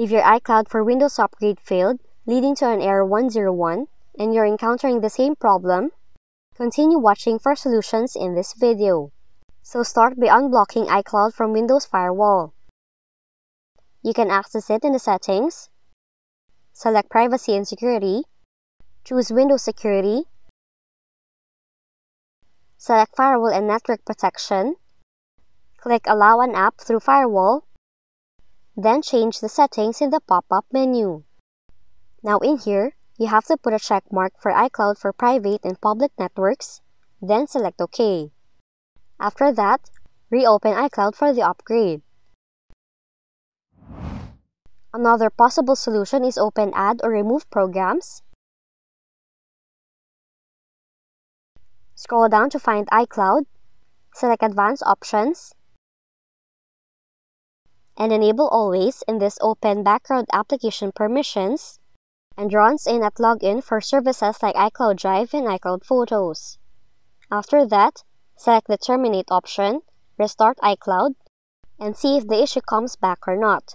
If your iCloud for Windows upgrade failed, leading to an error 101, and you're encountering the same problem, continue watching for solutions in this video. So start by unblocking iCloud from Windows Firewall. You can access it in the Settings, select Privacy and Security, choose Windows Security, select Firewall and Network Protection, click Allow an app through Firewall, then change the settings in the pop-up menu. Now in here, you have to put a check mark for iCloud for private and public networks, then select OK. After that, reopen iCloud for the upgrade. Another possible solution is open Add or Remove Programs. Scroll down to find iCloud, select Advanced Options, and enable Always in this Open Background Application Permissions, and runs in at Login for services like iCloud Drive and iCloud Photos. After that, select the Terminate option, restart iCloud, and see if the issue comes back or not.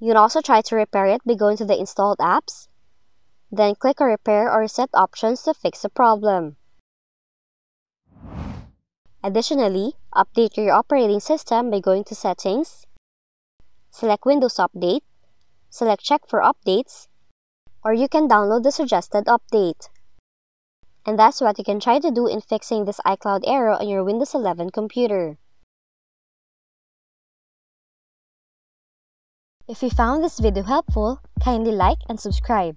You can also try to repair it by going to the installed apps, then click on Repair or Reset options to fix the problem. Additionally, update your operating system by going to Settings, select Windows Update, select Check for Updates, or you can download the suggested update. And that's what you can try to do in fixing this iCloud error on your Windows 11 computer. If you found this video helpful, kindly like and subscribe.